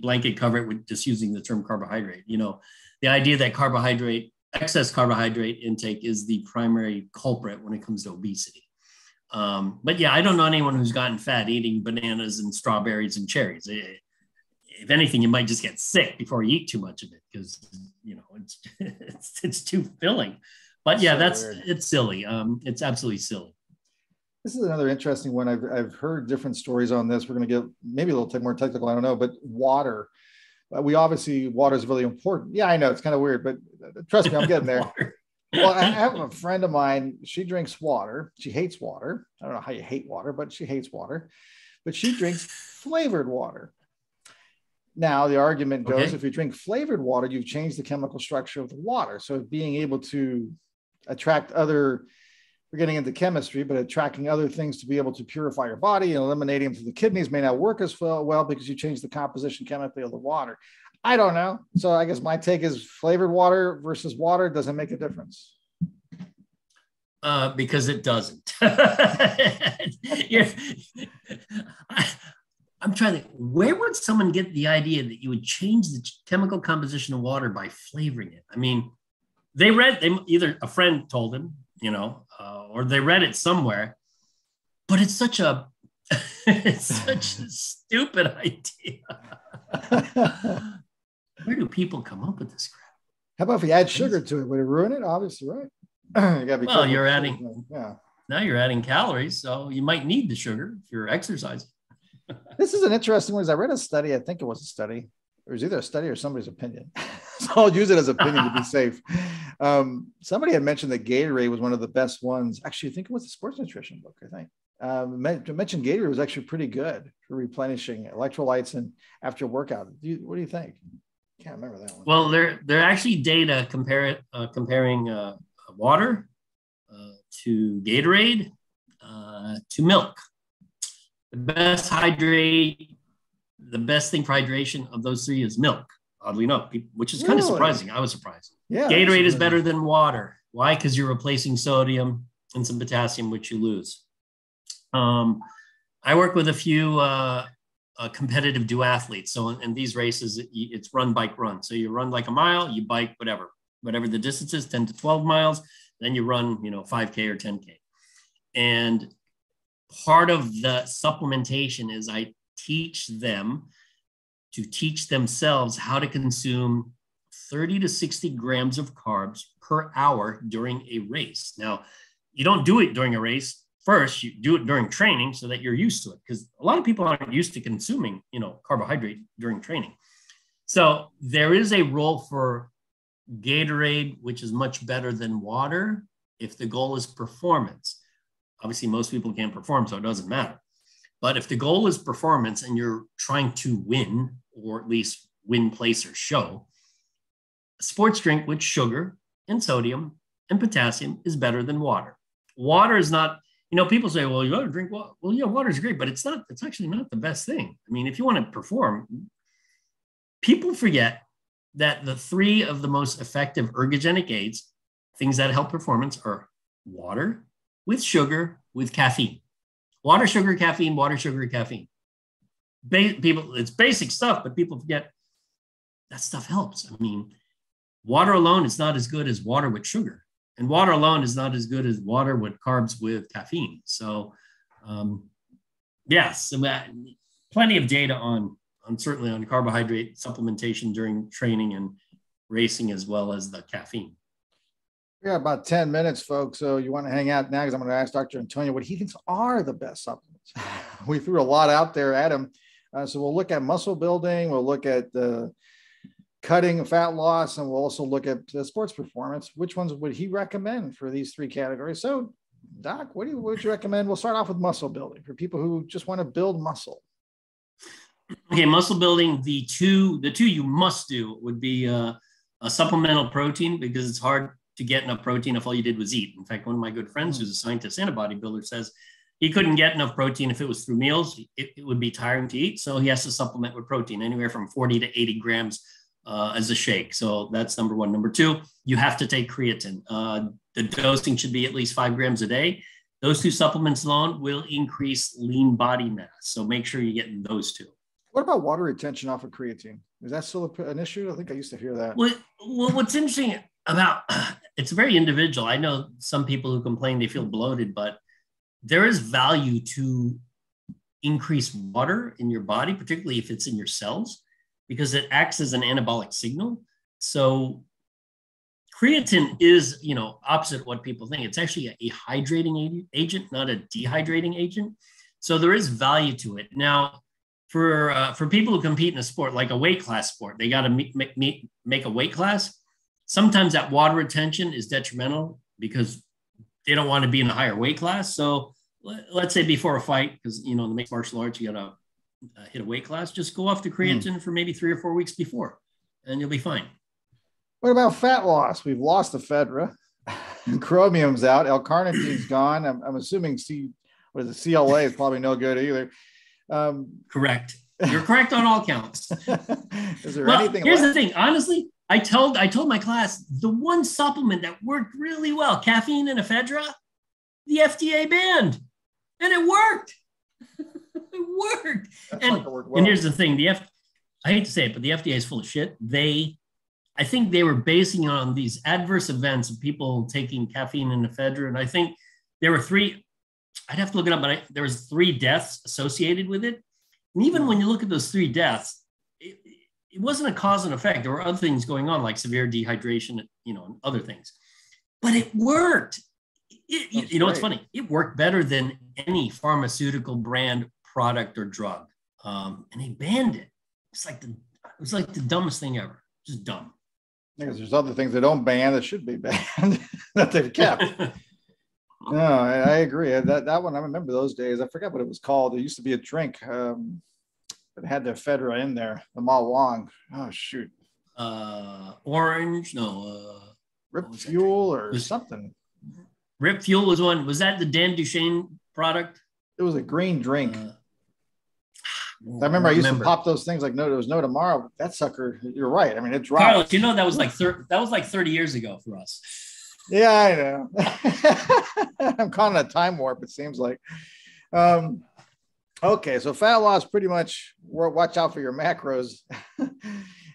blanket cover it with just using the term carbohydrate, you know. The idea that carbohydrate, excess carbohydrate intake is the primary culprit when it comes to obesity. Um, but yeah, I don't know anyone who's gotten fat eating bananas and strawberries and cherries. It, if anything, you might just get sick before you eat too much of it because, you know, it's, it's, it's too filling. But yeah, so that's, weird. It's silly. Um, it's absolutely silly. This is another interesting one. I've, I've heard different stories on this. We're going to get maybe a little more technical, I don't know, but water. We obviously, water is really important. Yeah, I know. It's kind of weird, but trust me, I'm getting there. Well, I have a friend of mine. She drinks water. She hates water. I don't know how you hate water, but she hates water. But she drinks flavored water. Now, the argument goes, okay, if you drink flavored water, you've changed the chemical structure of the water. So being able to attract other, we're getting into chemistry, but attracting other things to be able to purify your body and eliminating them through the kidneys may not work as well, well because you change the composition chemically of the water. I don't know. So I guess my take is flavored water versus water doesn't make a difference. Uh, because it doesn't. I, I'm trying to, where would someone get the idea that you would change the chemical composition of water by flavoring it? I mean, they read, they either a friend told them, you know, uh, or they read it somewhere, but it's such a, it's such a stupid idea. Where do people come up with this crap? How about if you add sugar to it? Would it ruin it? Obviously, right? You gotta be well, you're adding, yeah. now you're adding calories, so you might need the sugar if you're exercising. This is an interesting one. Is I read a study, I think it was a study, it was either a study or somebody's opinion. So I'll use it as opinion to be safe. Um, somebody had mentioned that Gatorade was one of the best ones. Actually, I think it was a sports nutrition book, I think. Um, mentioned Gatorade was actually pretty good for replenishing electrolytes and after workout. Do you, what do you think? Can't remember that one. Well, there there are actually data compare, uh, comparing uh, water uh, to Gatorade uh, to milk. The best hydrate, the best thing for hydration of those three is milk. Oddly enough, which is kind really? of surprising. I was surprised. Yeah, Gatorade is better than water. Why? Because you're replacing sodium and some potassium, which you lose. Um, I work with a few uh, uh, competitive duathletes. So in, in these races, it, it's run, bike, run. So you run like a mile, you bike, whatever, whatever the distance is, ten to twelve miles. Then you run, you know, five K or ten K. And part of the supplementation is I teach them to teach themselves how to consume thirty to sixty grams of carbs per hour during a race. Now, you don't do it during a race. First, you do it during training so that you're used to it, because a lot of people aren't used to consuming, you know, carbohydrate during training. So there is a role for Gatorade, which is much better than water if the goal is performance. Obviously, most people can't perform, so it doesn't matter. But if the goal is performance and you're trying to win, or at least win, place, or show, a sports drink with sugar and sodium and potassium is better than water. Water is not, you know, people say, well, you ought to drink water. Well, yeah, water is great, but it's not, it's actually not the best thing. I mean, if you want to perform, people forget that the three of the most effective ergogenic aids, things that help performance, are water with sugar with caffeine. Water, sugar, caffeine, water, sugar, caffeine. Ba- people, it's basic stuff, but people forget that stuff helps. I mean, water alone is not as good as water with sugar. And water alone is not as good as water with carbs with caffeine. So, um, yes, and that, plenty of data on, on certainly on carbohydrate supplementation during training and racing, as well as the caffeine. We got about ten minutes, folks. So you want to hang out now, because I'm going to ask Doctor Antonio what he thinks are the best supplements. We threw a lot out there at him. Uh, so we'll look at muscle building. We'll look at the uh, cutting, fat loss, and we'll also look at uh, sports performance. Which ones would he recommend for these three categories? So, Doc, what do you, what would you recommend? We'll start off with muscle building for people who just want to build muscle. Okay, muscle building. The two, the two you must do would be uh, a supplemental protein, because it's hard to get enough protein if all you did was eat. In fact, one of my good friends who's a scientist and a bodybuilder says he couldn't get enough protein if it was through meals. It, it would be tiring to eat, so he has to supplement with protein, anywhere from forty to eighty grams uh, as a shake. So that's number one. Number two, you have to take creatine. Uh, the dosing should be at least five grams a day. Those two supplements alone will increase lean body mass, so make sure you get those two. What about water retention off of creatine? Is that still an issue? I think I used to hear that. Well, well what's interesting about, it's very individual. I know some people who complain they feel bloated, but there is value to increase water in your body, particularly if it's in your cells, because it acts as an anabolic signal. So creatine is, you know, opposite what people think. It's actually a hydrating agent, not a dehydrating agent. So there is value to it. Now, for uh, for people who compete in a sport, like a weight class sport, they got to make, make, make a weight class. Sometimes that water retention is detrimental because they don't want to be in a higher weight class. So let's say before a fight, because, you know, in the mixed martial arts, you got to uh, hit a weight class, just go off the creatine mm. for maybe three or four weeks before, and you'll be fine. What about fat loss? We've lost the ephedra. Chromium's out. L-carnitine's gone. I'm, I'm assuming C, what is it? C L A is probably no good either. Um, correct. You're correct on all counts. Is there well, anything here's left? the thing. Honestly, I told I told my class the one supplement that worked really well, caffeine and ephedra, the F D A banned, and it worked. It worked. And, like well. and here's the thing: the F, I hate to say it, but the F D A is full of shit. They, I think they were basing it on these adverse events of people taking caffeine and ephedra, and I think there were three. I'd have to look it up, but I, there was three deaths associated with it. And even when you look at those three deaths, it, it wasn't a cause and effect. There were other things going on, like severe dehydration, you know, and other things. But it worked. It, you, you know, it's funny. It worked better than any pharmaceutical brand product or drug. Um, and they banned it. It's like the, it was like the dumbest thing ever. Just dumb. Because there's other things they don't ban that should be banned that they've kept. No, I, I agree. That that one, I remember those days. I forgot what it was called. There used to be a drink um, that had the ephedra in there, the Ma Huang. Oh, shoot. Uh, orange, no. Uh, Rip Fuel or was, something. Rip Fuel was one. Was that the Dan Duchaine product? It was a green drink. Uh, I remember I used remember. to pop those things like no, there was no tomorrow. That sucker, you're right. I mean, it dropped. Carlos, you know, that was like thir- that was like thirty years ago for us. Yeah, I know. I'm calling it a time warp, it seems like. Um, okay, so fat loss, pretty much watch out for your macros.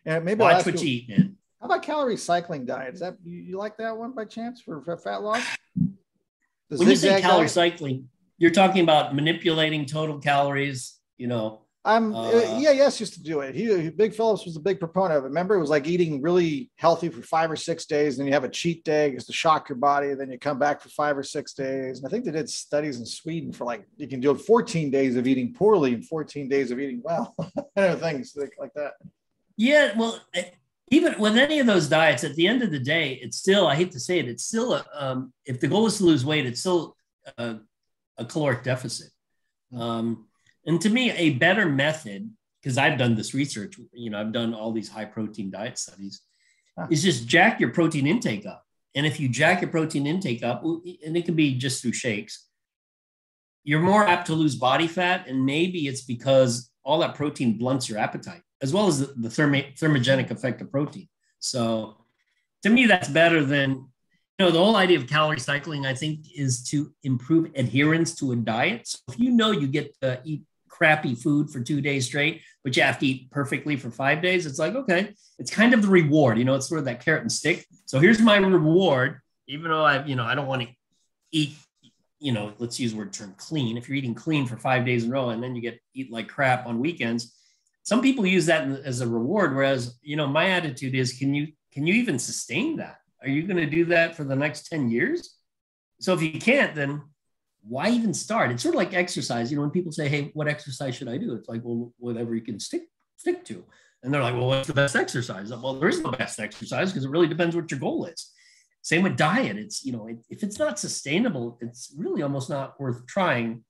And maybe watch what you eat, man. How about calorie cycling diet? Is that you, you like that one by chance for, for fat loss? The when you say calorie diet? Cycling, you're talking about manipulating total calories, you know. I'm um, uh, E A S used to do it. He, he Big Phillips was a big proponent of it. Remember, it was like eating really healthy for five or six days, and then you have a cheat day just to shock your body, and then you come back for five or six days. And I think they did studies in Sweden for like you can do fourteen days of eating poorly and fourteen days of eating well. Things like that. Yeah, well, even with any of those diets, at the end of the day, it's still, I hate to say it, it's still a, um, if the goal is to lose weight, it's still a, a caloric deficit. Um, And to me, a better method, because I've done this research, you know, I've done all these high protein diet studies, huh. is just jack your protein intake up. And if you jack your protein intake up, and it can be just through shakes, you're more apt to lose body fat. And maybe it's because all that protein blunts your appetite, as well as the, the therm- thermogenic effect of protein. So to me, that's better than, you know, the whole idea of calorie cycling, I think, is to improve adherence to a diet. So if you know you get to eat crappy food for two days straight, but you have to eat perfectly for five days. It's like, okay, it's kind of the reward, you know, it's sort of that carrot and stick. So here's my reward, even though I, you know, I don't want to eat, you know, let's use the word term clean. If you're eating clean for five days in a row and then you get eat like crap on weekends, some people use that as a reward. Whereas, you know, my attitude is, can you, can you even sustain that? Are you going to do that for the next ten years? So if you can't, then why even start? It's sort of like exercise. You know, when people say, hey, what exercise should I do? It's like, well, whatever you can stick stick to. And they're like, well, what's the best exercise? Well, there is no best exercise because it really depends what your goal is. Same with diet. It's, you know, it, if it's not sustainable, it's really almost not worth trying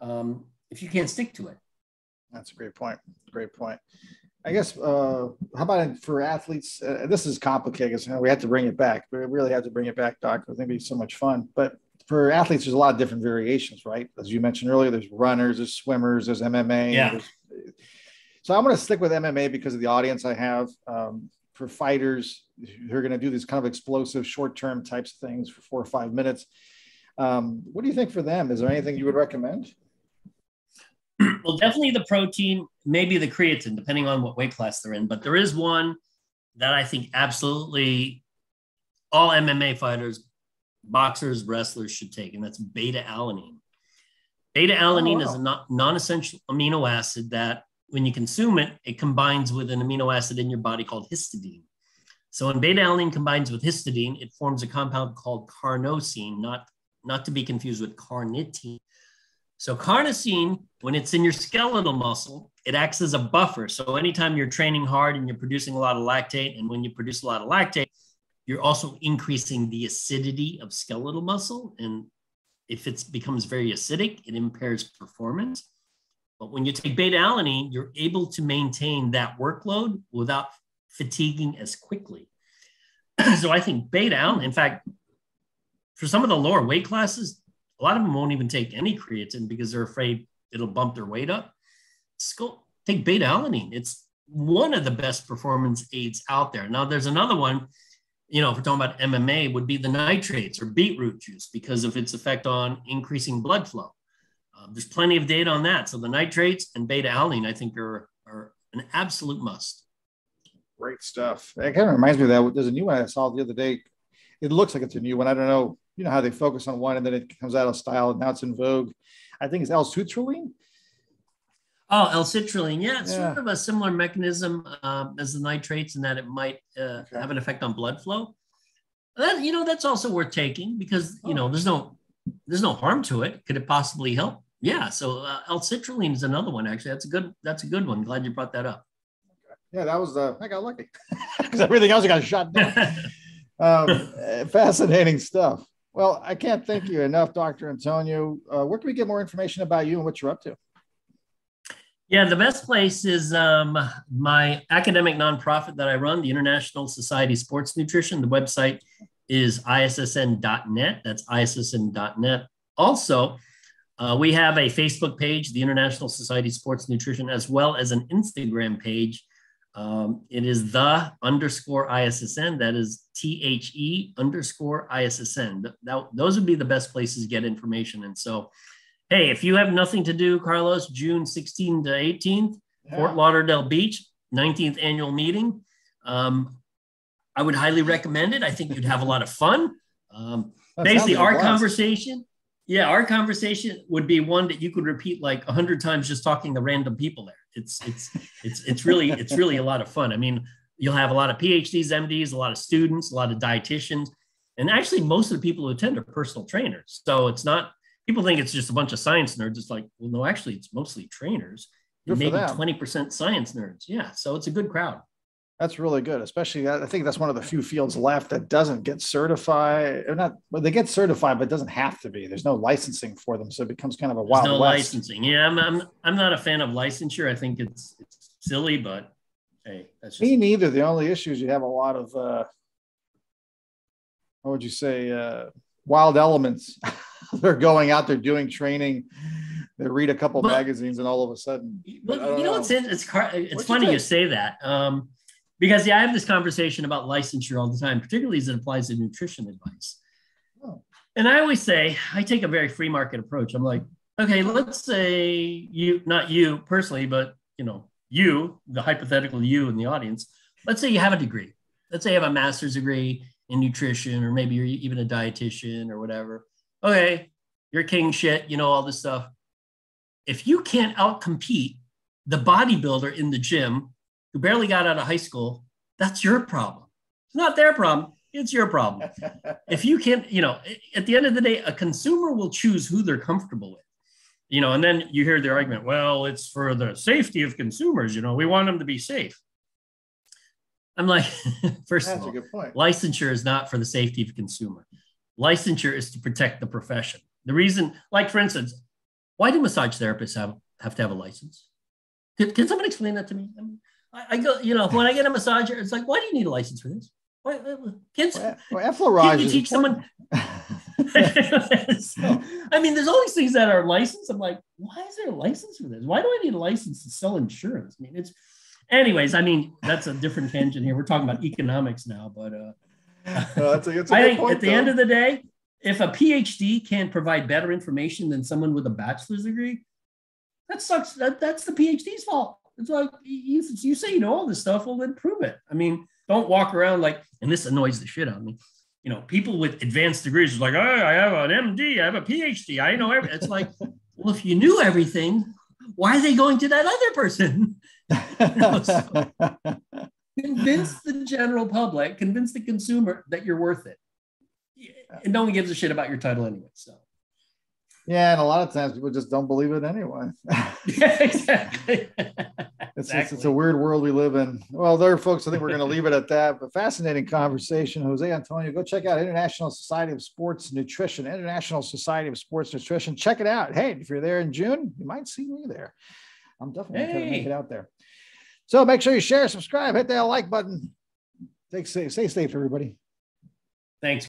um, if you can't stick to it. That's a great point. Great point. I guess, uh, how about for athletes? Uh, this is complicated because you know, we have to bring it back. We really have to bring it back, Doc. It's going to be so much fun. But for athletes, there's a lot of different variations, right? As you mentioned earlier, there's runners, there's swimmers, there's M M A. Yeah. There's, so I'm going to stick with M M A because of the audience I have. Um, for fighters, they're going to do these kind of explosive short-term types of things for four or five minutes. Um, what do you think for them? Is there anything you would recommend? Well, definitely the protein, maybe the creatine, depending on what weight class they're in. But there is one that I think absolutely all M M A fighters, boxers, wrestlers should take, and that's beta-alanine. Beta-alanine oh, wow. is a non- non-essential amino acid that when you consume it, it combines with an amino acid in your body called histidine. So when beta-alanine combines with histidine, it forms a compound called carnosine, not, not to be confused with carnitine. So carnosine, when it's in your skeletal muscle, it acts as a buffer. So anytime you're training hard and you're producing a lot of lactate, and when you produce a lot of lactate, you're also increasing the acidity of skeletal muscle. And if it becomes very acidic, it impairs performance. But when you take beta-alanine, you're able to maintain that workload without fatiguing as quickly. So I think beta-alanine, in fact, for some of the lower weight classes, a lot of them won't even take any creatine because they're afraid it'll bump their weight up. Just go take beta-alanine. It's one of the best performance aids out there. Now there's another one. You know, if we're talking about M M A, would be the nitrates or beetroot juice because of its effect on increasing blood flow. Uh, there's plenty of data on that. So the nitrates and beta-alanine, I think, are, are an absolute must. Great stuff. It kind of reminds me of that. There's a new one I saw the other day. It looks like it's a new one. I don't know. You know how they focus on one and then it comes out of style. And now it's in vogue. I think it's L-citrulline. Oh, L-citrulline. Yeah, it's yeah. sort of a similar mechanism um, as the nitrates in that it might uh, okay. have an effect on blood flow. That, you know, that's also worth taking because, you oh. know, there's no there's no harm to it. Could it possibly help? Yeah. So uh, L-citrulline is another one, actually. That's a good, that's a good one. Glad you brought that up. Yeah, that was, uh, I got lucky because everything else I got shot down. um, fascinating stuff. Well, I can't thank you enough, Doctor Antonio. Uh, where can we get more information about you and what you're up to? Yeah, the best place is um, my academic nonprofit that I run, the International Society of Sports Nutrition. The website is I S S N dot net. That's I S S N dot net. Also, uh, we have a Facebook page, the International Society of Sports Nutrition, as well as an Instagram page. Um, it is the underscore I S S N. That is T H E underscore I S S N. That, that, those would be the best places to get information. And so, hey, if you have nothing to do, Carlos, June sixteenth to eighteenth, yeah. Fort Lauderdale Beach, nineteenth annual meeting. Um, I would highly recommend it. I think you'd have a lot of fun. Um, basically, our conversation, yeah, our conversation would be one that you could repeat like a hundred times just talking to random people there. It's, it's, it's, it's really, it's really a lot of fun. I mean, you'll have a lot of P H Ds, M Ds, a lot of students, a lot of dietitians, and actually most of the people who attend are personal trainers. So it's not, people think it's just a bunch of science nerds. It's like, well, no, actually it's mostly trainers and maybe twenty percent science nerds. Yeah. So it's a good crowd. That's really good. Especially, I think that's one of the few fields left that doesn't get certified or not, well, they get certified, but it doesn't have to be, there's no licensing for them. So it becomes kind of a wild There's no west. Licensing. Yeah. I'm, I'm, I'm not a fan of licensure. I think it's, it's silly, but hey, that's just me neither. The only issue is you have a lot of, uh, what would you say? Uh, wild elements. They're going out there doing training. They read a couple but, magazines and all of a sudden, but you know, know. It's, it's, it's funny you, you say that. Um, Because yeah, I have this conversation about licensure all the time, particularly as it applies to nutrition advice. Oh. And I always say, I take a very free market approach. I'm like, okay, let's say you, not you personally, but you know, you, the hypothetical you in the audience, let's say you have a degree. Let's say you have a master's degree in nutrition, or maybe you're even a dietitian or whatever. Okay, you're king shit, you know, all this stuff. If you can't outcompete the bodybuilder in the gym who barely got out of high school, that's your problem. It's not their problem, it's your problem. If you can't, you know, at the end of the day, a consumer will choose who they're comfortable with, you know, and then you hear their argument, well, it's for the safety of consumers, you know, we want them to be safe. I'm like, first that's of all, a good point. Licensure is not for the safety of the consumer. Licensure is to protect the profession. The reason, like for instance, why do massage therapists have, have to have a license? Can, can someone explain that to me? I mean, I go, you know, when I get a massager, it's like, why do you need a license for this? Why, kids, well, well, you teach important. Someone? So, I mean, there's all these things that are licensed. I'm like, why is there a license for this? Why do I need a license to sell insurance? I mean, it's, anyways, I mean, that's a different tangent here. We're talking about economics now, but uh, well, that's a, that's a I think point, at the though. End of the day, if a P H D can provide better information than someone with a bachelor's degree, that sucks. That, that's the P H D's fault. It's like, you, you say, you know, all this stuff, well, then prove it. I mean, don't walk around like, and this annoys the shit out of me. You know, people with advanced degrees is like, oh, I have an M D, I have a P H D, I know everything. It's like, well, if you knew everything, why are they going to that other person? You know, so convince the general public, convince the consumer that you're worth it. And no one gives a shit about your title anyway, so. Yeah, and a lot of times people just don't believe it anyway. Yeah, exactly. It's, exactly. It's, it's a weird world we live in. Well, there, folks, I think we're going to leave it at that. But fascinating conversation. Jose Antonio, go check out International Society of Sports Nutrition, International Society of Sports Nutrition. Check it out. Hey, if you're there in June, you might see me there. I'm definitely hey. going to make it out there. So make sure you share, subscribe, hit that like button. Stay safe, stay safe, everybody. Thanks.